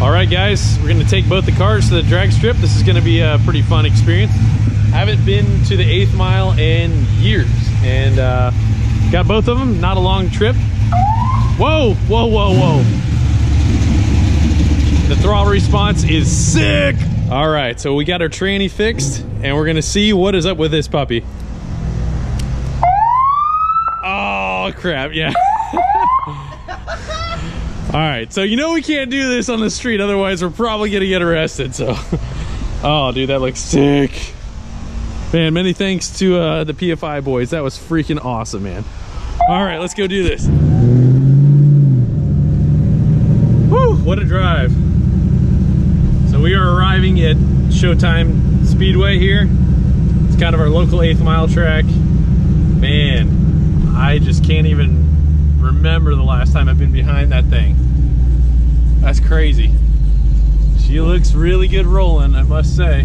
All right, guys, we're going to take both the cars to the drag strip. This is going to be a pretty fun experience. Haven't been to the 8th mile in years, and got both of them. Not a long trip. Whoa, whoa, whoa, whoa. The throttle response is sick. All right, so we got our tranny fixed, and we're going to see what is up with this puppy. Oh, crap, yeah. All right, so you know we can't do this on the street, otherwise we're probably gonna get arrested, so. Oh, dude, that looks sick. Man, many thanks to the PFI boys. That was freaking awesome, man. All right, let's go do this. Woo, what a drive. So we are arriving at Showtime Speedway here. It's kind of our local 8th mile track. Man, I just can't even remember the last time I've been behind that thing. That's crazy. She looks really good rolling, I must say.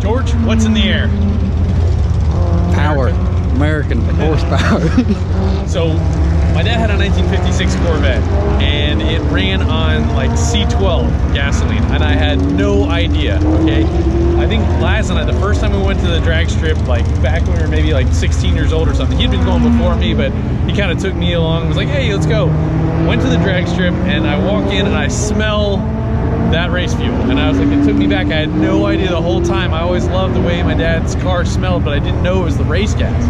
George, what's in the air? Power. American horsepower. So my dad had a 1956 Corvette, and it ran on like C12 gasoline, and I had no idea. Okay, I think Laz and I, the first time we went to the drag strip, like back when we were maybe like 16 years old or something, he'd been going before me, but he kind of took me along and was like, hey, let's go. Went to the drag strip, and I walk in and I smell that race fuel, and I was like, it took me back. I had no idea the whole time. I always loved the way my dad's car smelled, but I didn't know it was the race gas.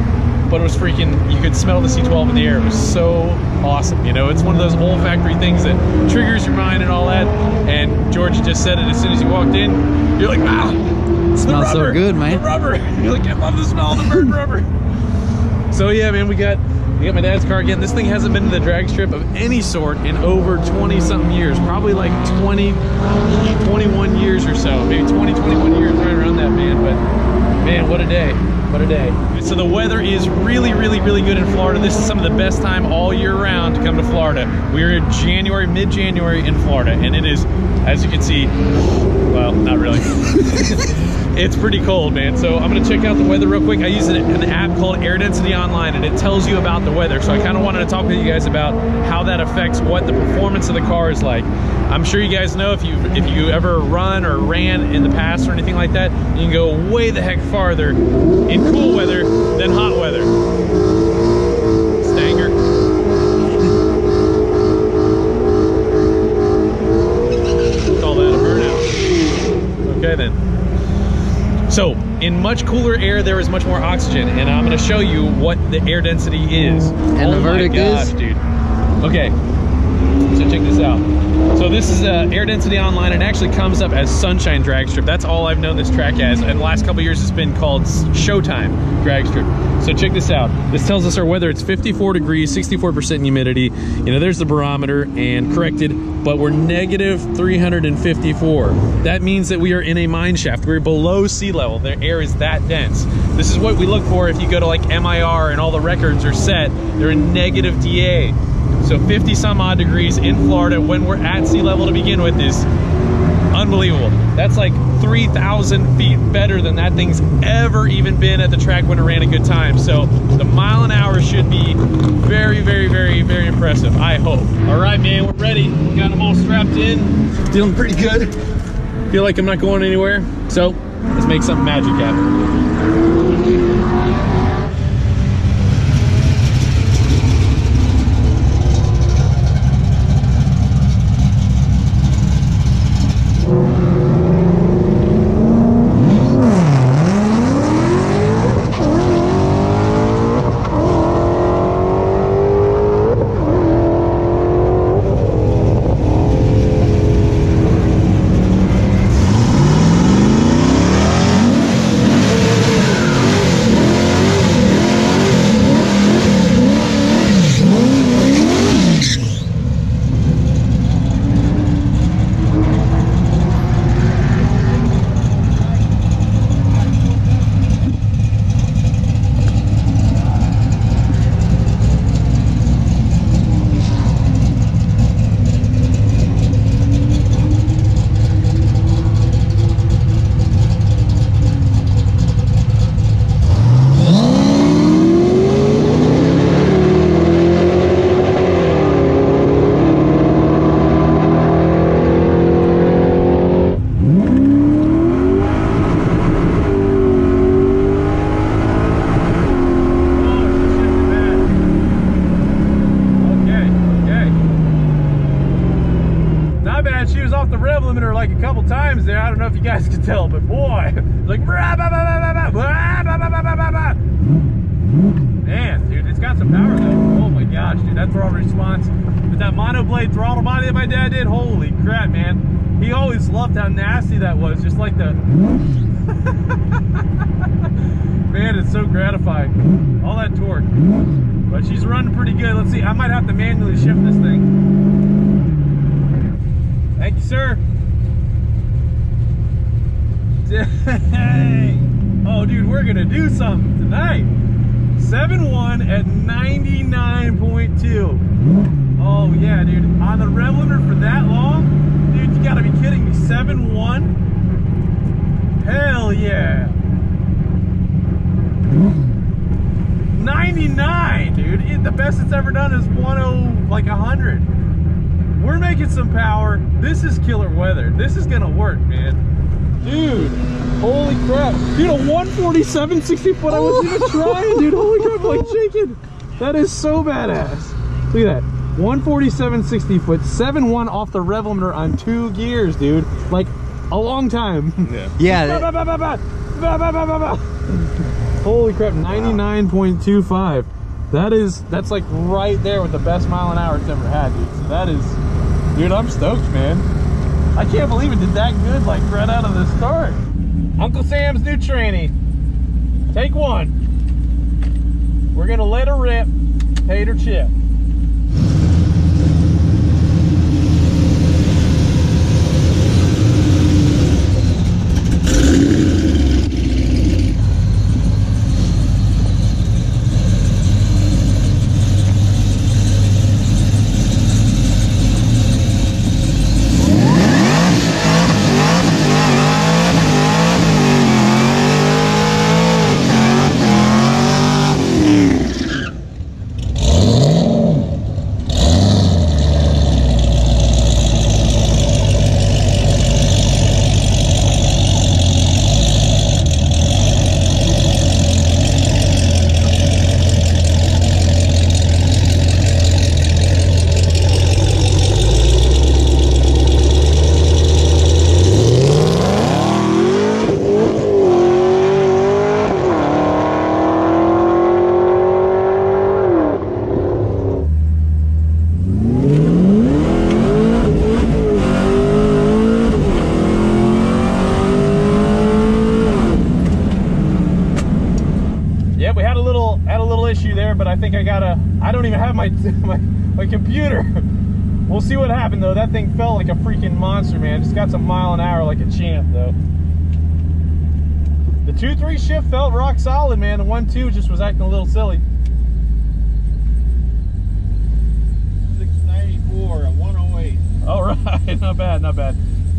But it was freaking, you could smell the C12 in the air. It was so awesome, you know? It's one of those olfactory things that triggers your mind and all that. And George just said it as soon as you walked in. You're like, wow, it smells so good, man. The rubber. You're like, I love the smell of the burnt rubber. So yeah, man, we got my dad's car again. This thing hasn't been to the drag strip of any sort in over 20-something years, probably like 20, 21 years or so, maybe 20, 21 years, right around that, man. But man, what a day. What a day. So the weather is really, really, really good in Florida. This is some of the best time all year round to come to Florida. We're in January, mid-January in Florida, and it is, as you can see, well, not really. It's pretty cold, man. So I'm gonna check out the weather real quick. I use an app called Air Density Online, and it tells you about the weather. So I kind of wanted to talk to you guys about how that affects what the performance of the car is like. I'm sure you guys know, if you ever run or ran in the past or anything like that, you can go way the heck farther in cool weather than hot weather. Stanger. Call that a burnout. Okay then. So, in much cooler air, there is much more oxygen, and I'm gonna show you what the air density is. And the verdict is? Oh my gosh, dude. Okay. So check this out. So this is Air Density Online, and it actually comes up as Sunshine Drag Strip. That's all I've known this track as, and the last couple years it's been called Showtime Drag Strip. So check this out. This tells us our weather. It's 54 degrees, 64% humidity. You know, there's the barometer and corrected, but we're negative 354. That means that we are in a mine shaft. We're below sea level. The air is that dense. This is what we look for if you go to like MIR and all the records are set. They're in negative DA. So 50 some odd degrees in Florida when we're at sea level to begin with is unbelievable. That's like 3,000 feet better than that thing's ever even been at the track when it ran a good time. So the mile an hour should be very, very, very, very impressive, I hope. All right, man, we're ready. We got them all strapped in. Feeling pretty good. Feel like I'm not going anywhere. So let's make some magic happen. bad she was off the rev limiter like a couple times there. I don't know if you guys could tell, but boy, like, man, dude, it's got some power though. Oh my gosh, dude, that throttle response with that monoblade throttle body that my dad did, holy crap, man. He always loved how nasty that was, just like the man, it's so gratifying, all that torque. But she's running pretty good. Let's see, I might have to manually shift this thing. Thank you, sir. Dang. Oh, dude, we're gonna do something tonight. 7.1 at 99.2. Oh yeah, dude, on the rev limiter for that long? Dude, you gotta be kidding me. 7.1? Hell yeah. 99, dude. The best it's ever done is 100. We're making some power. This is killer weather. This is gonna work, man. Dude, holy crap. Dude, a 147 60-foot. I wasn't even trying, dude. Holy crap, like chicken. That is so badass. Look at that. 147 60-foot, 7.1 off the rev limiter on 2 gears, dude. Like a long time. Yeah. Yeah. Holy crap, 99.25. That's like right there with the best mile an hour it's ever had, dude. So that is, dude, I'm stoked, man. I can't believe it did that good, like right out of the start. Uncle Sam's new tranny. Take one. We're gonna let her rip, paid her chip. I don't even have my computer. We'll see what happened though. That thing felt like a freaking monster, man. Just got some mile an hour like a champ though. The 2-3 shift felt rock solid, man. The 1-2 just was acting a little silly. 694 at 108. All right, not bad, not bad.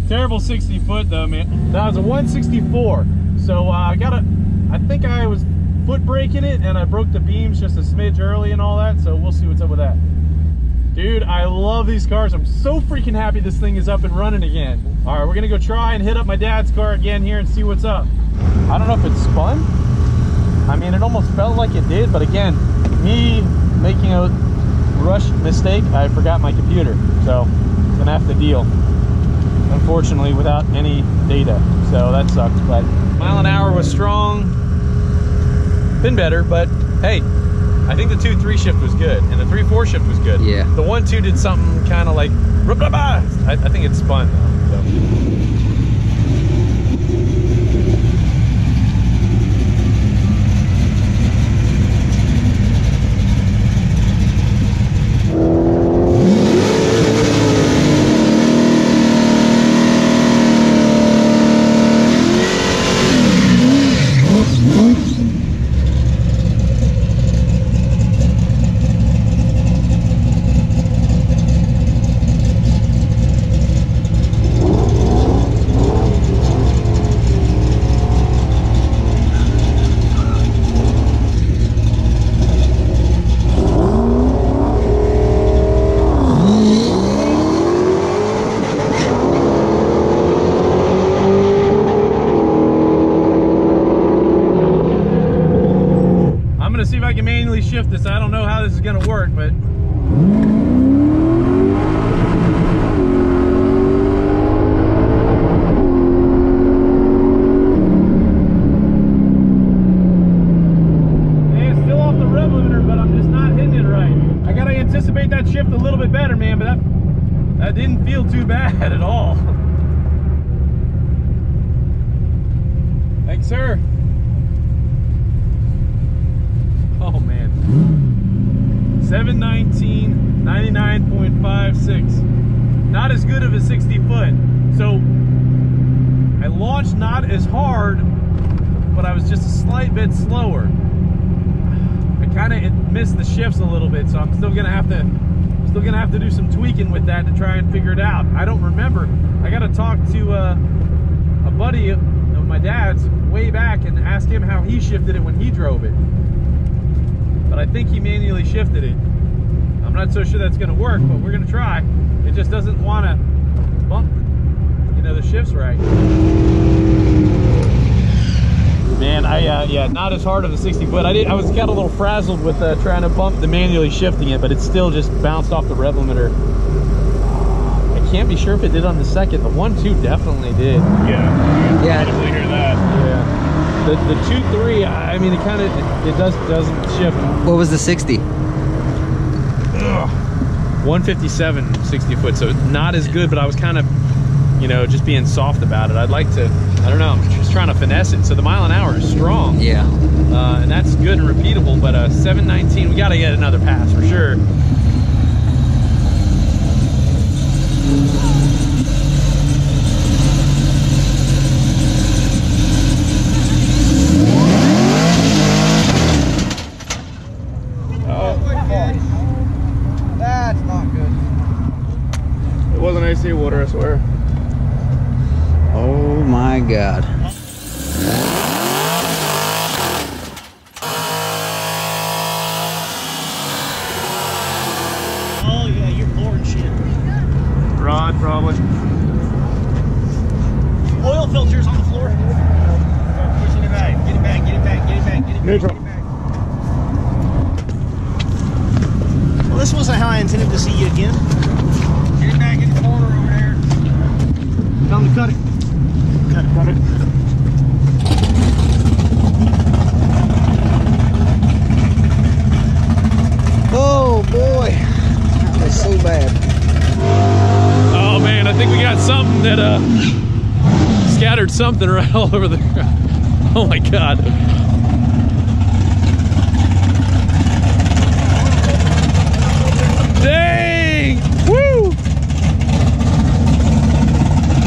Terrible 60-foot though, man. That was a 164. So I think I was foot braking it and I broke the beams just a smidge early and all that, so we'll see what's up with that. Dude, I love these cars. I'm so freaking happy this thing is up and running again. All right, we're gonna go try and hit up my dad's car again here and see what's up. I don't know if it spun. I mean, it almost felt like it did, but again, me making a rush mistake, I forgot my computer, so gonna have to deal, unfortunately, without any data. So that sucks, but mile an hour was strong. Been better, but hey, I think the 2-3 shift was good and the 3-4 shift was good. Yeah, the 1-2 did something kind of like blah, blah, blah. I think it spun though, so. too bad at all. Thanks, sir. Oh, man. 719, 99.56. Not as good of a 60-foot. So, I launched not as hard, but I was just a slight bit slower. I kind of missed the shifts a little bit, so I'm still going to have to... Still gonna have to do some tweaking with that to try and figure it out. I don't remember. I gotta talk to a buddy of my dad's way back and ask him how he shifted it when he drove it. But I think he manually shifted it. I'm not so sure that's gonna work, but we're gonna try. It just doesn't wanna bump, you know, the shifts right. Man, yeah, not as hard of a 60-foot. I was kind of a little frazzled with trying to bump the manually shifting it, but it still just bounced off the rev limiter. I can't be sure if it did on the second. The 1-2 definitely did. Yeah, yeah. I definitely hear that. Yeah. The 2-3, I mean, it kind of it doesn't shift. What was the 60? Ugh. 157 60-foot, so not as good, but I was kind of, you know, just being soft about it. I'd like to, I don't know, I'm just trying to finesse it. So the mile an hour is strong. Yeah. And that's good and repeatable, but 719, we gotta get another pass for sure. Oh. That's not good. It wasn't icy water, I swear. Oh my God. Oh yeah, you're bored shit. Rod probably. Oil filters on the floor. I'm pushing it back. Get it back, get it back, get it back, get it back, get it back. Well, this wasn't how I intended to see you again. Get it back in the corner over there. Tell him to cut it. Got it. Oh boy, that's so bad. Oh man, I think we got something that scattered something right all over the ground. Oh my God. Dang! Woo!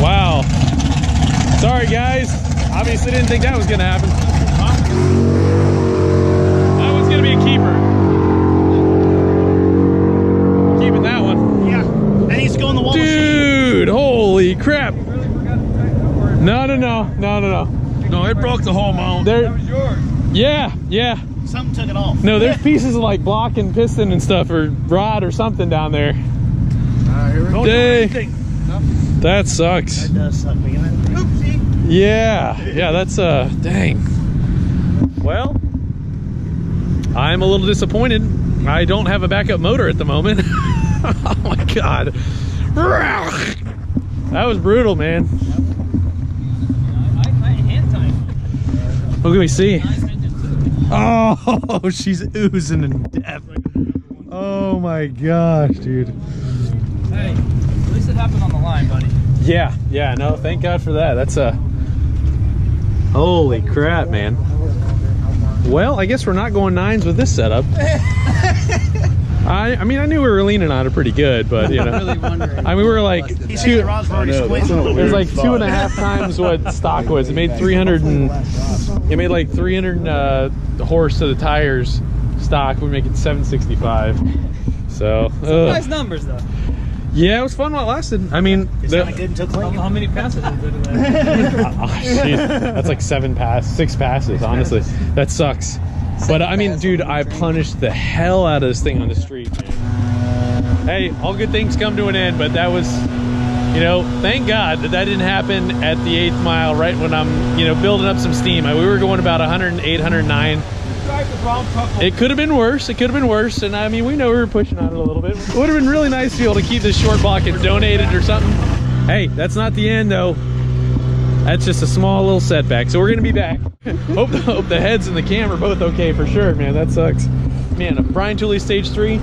Wow. Sorry guys, obviously didn't think that was going to happen. That one's going to be a keeper. Keeping that one. Yeah, that needs to go in the wall. Dude, holy crap. You really forgot to tighten up, or no. No, it broke the whole mount. That was yours. Yeah, yeah. Something took it off. No, there's pieces of like block and piston and stuff, or rod or something down there. Here we go. That sucks. That does suck, man. Oopsie. Yeah, yeah, that's dang. Well, I'm a little disappointed. I don't have a backup motor at the moment. Oh my God. That was brutal, man. Look at me see. Oh, she's oozing in death. Oh my gosh, dude. Hey. At least it happened on the line, buddy. Yeah, yeah, no, thank God for that. That's a... Holy crap, man. Well, I guess we're not going nines with this setup. I mean, I knew we were leaning on it pretty good, but, you know. I'm really wondering. I mean, we were like... It was like 2.5 times what stock was. It made 300 and... It made like 300 horse to the tires stock. We make it 765. So... Nice numbers, though. Yeah, it was fun while it lasted. I mean, how many passes did it last? Oh, jeez. That's like 6 passes, honestly. That sucks. But I mean, dude, I punished the hell out of this thing on the street. Hey, all good things come to an end, but that was, you know, thank God that that didn't happen at the 8th mile, right when I'm, you know, building up some steam. We were going about 108, 109. It could have been worse. It could have been worse. And I mean, we know we were pushing on it a little bit. It would have been really nice to be able to keep this short block and donate it or something. Hey, that's not the end though. That's just a small little setback. So we're going to be back. Hope the heads and the cam are both okay for sure, man. That sucks. man, Brian Tooley Stage 3,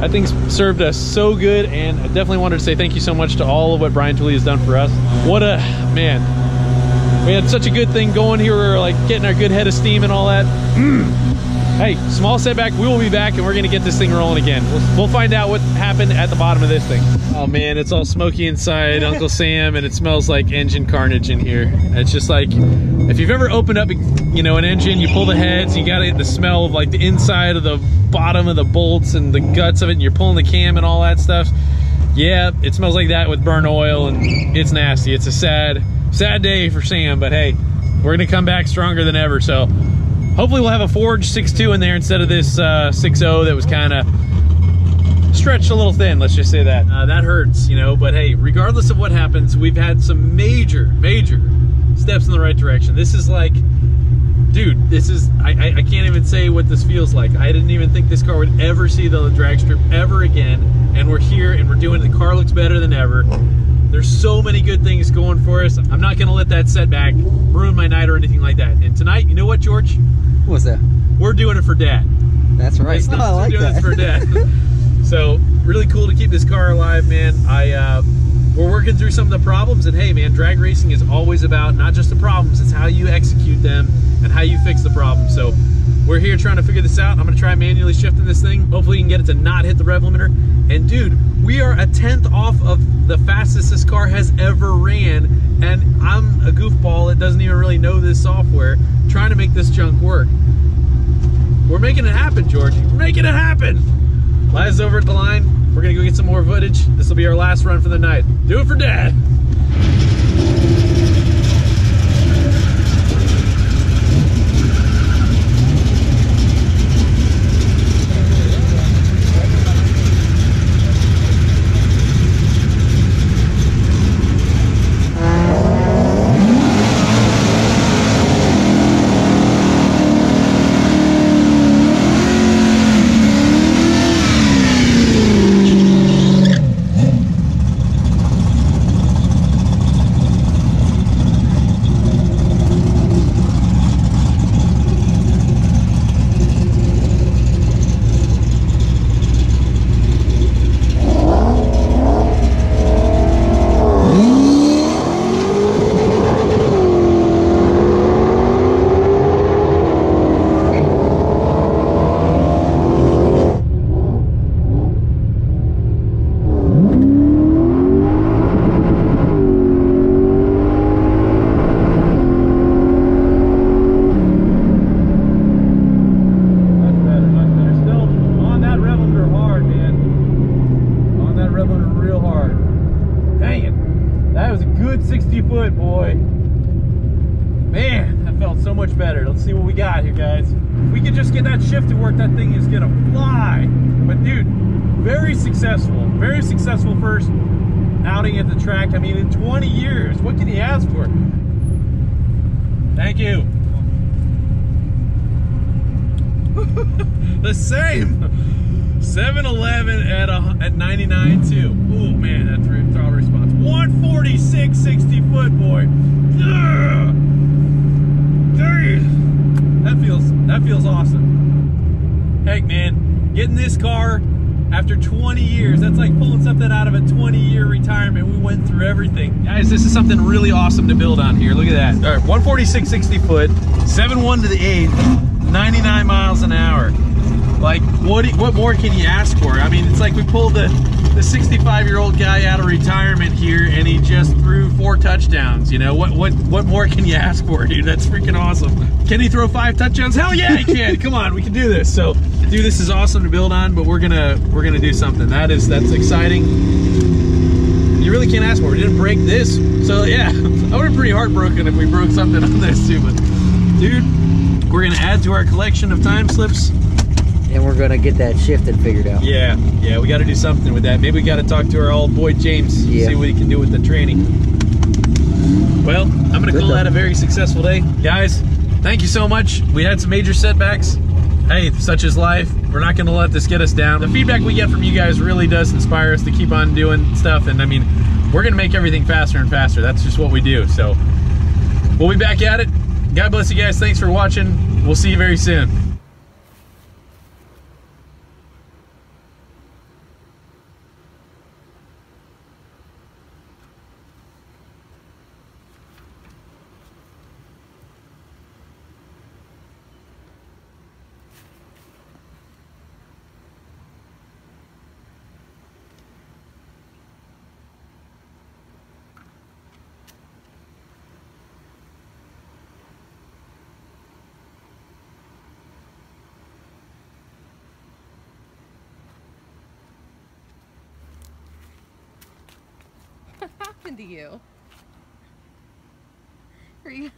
I think, served us so good, and I definitely wanted to say thank you so much to all of what Brian Tooley has done for us. What a man. We had such a good thing going here. We were like getting our good head of steam and all that. Hey, small setback, we will be back and we're gonna get this thing rolling again. We'll find out what happened at the bottom of this thing. Oh man, it's all smoky inside Uncle Sam, and it smells like engine carnage in here. It's just like, if you've ever opened up, you know, an engine, you pull the heads, you gotta get the smell of like the inside of the bottom of the bolts and the guts of it, and you're pulling the cam and all that stuff. Yeah, it smells like that with burnt oil, and it's nasty. It's a sad, sad day for Sam, but hey, we're gonna come back stronger than ever, so. Hopefully we'll have a forged 6.2 in there instead of this 6.0 that was kind of stretched a little thin, let's just say that. That hurts, you know, but hey, regardless of what happens, we've had some major, major steps in the right direction. This is like, dude, this is, I can't even say what this feels like. I didn't even think this car would ever see the drag strip ever again, and we're here and we're doing it. The car looks better than ever. There's so many good things going for us. I'm not gonna let that setback ruin my night or anything like that. And tonight, you know what, George? What's that? We're doing it for Dad. That's right. Oh, I like that. We're doing this for Dad. So really cool to keep this car alive, man. We're working through some of the problems, and hey, man, drag racing is always about not just the problems, it's how you execute them and how you fix the problem. So we're here trying to figure this out. I'm gonna try manually shifting this thing. Hopefully you can get it to not hit the rev limiter. And dude, we are a 10th off of the fastest this car has ever ran, and I'm a goofball that doesn't even really know this software, trying to make this junk work. We're making it happen, George. We're making it happen. Lies over at the line. We're gonna go get some more footage. This will be our last run for the night. Do it for Dad. Track. I mean, in 20 years, what can he ask for? Thank you. The same 7-Eleven at 99.2. Oh man, that throttle response. 146, 60 foot boy. Ugh. Dude, that feels awesome. Heck, man, getting this car. After 20 years, that's like pulling something out of a 20-year retirement. We went through everything. Guys, this is something really awesome to build on here. Look at that. All right, 146, 60 foot, 7.1 to the 8, 99 miles an hour. Like, what more can you ask for? I mean, it's like we pulled the 65-year-old guy out of retirement here, and he just threw 4 touchdowns. You know, what more can you ask for, dude? That's freaking awesome. Can he throw 5 touchdowns? Hell yeah, he can. Come on, we can do this. So, dude, this is awesome to build on, but we're gonna do something. That's exciting. You really can't ask for it. We didn't break this, so yeah. I would have pretty heartbroken if we broke something on this too, but dude, we're gonna add to our collection of time slips. And we're gonna get that shifted figured out. Yeah, yeah, we gotta do something with that. Maybe we gotta talk to our old boy James, see what he can do with the training. Well, I'm gonna call that a very successful day. Guys, thank you so much. We had some major setbacks. Hey, such is life. We're not gonna let this get us down. The feedback we get from you guys really does inspire us to keep on doing stuff, and I mean, we're gonna make everything faster and faster. That's just what we do, so. We'll be back at it. God bless you guys, thanks for watching. We'll see you very soon. happened to you? Are you